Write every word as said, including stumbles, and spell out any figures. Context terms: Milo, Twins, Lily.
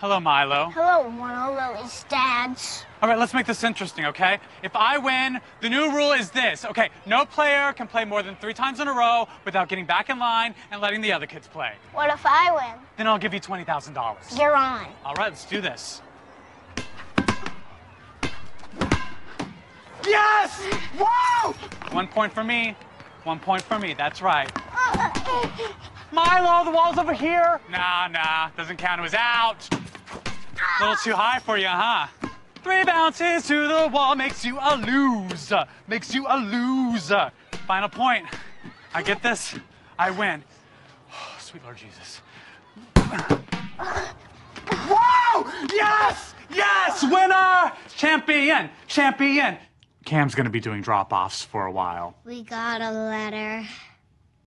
Hello, Milo. Hello, one of Lily's dads. All right, let's make this interesting, okay? If I win, the new rule is this, okay? No player can play more than three times in a row without getting back in line and letting the other kids play. What if I win? Then I'll give you twenty thousand dollars. You're on. All right, let's do this. Yes! Whoa! One point for me, one point for me, that's right. Milo, the wall's over here. Nah, nah, doesn't count, it was out. A little too high for you, huh? Three bounces to the wall makes you a loser. Makes you a loser. Final point. I get this. I win. Oh, sweet Lord Jesus. Whoa! Yes! Yes! Winner! Champion! Champion! Cam's gonna be doing drop-offs for a while. We got a letter.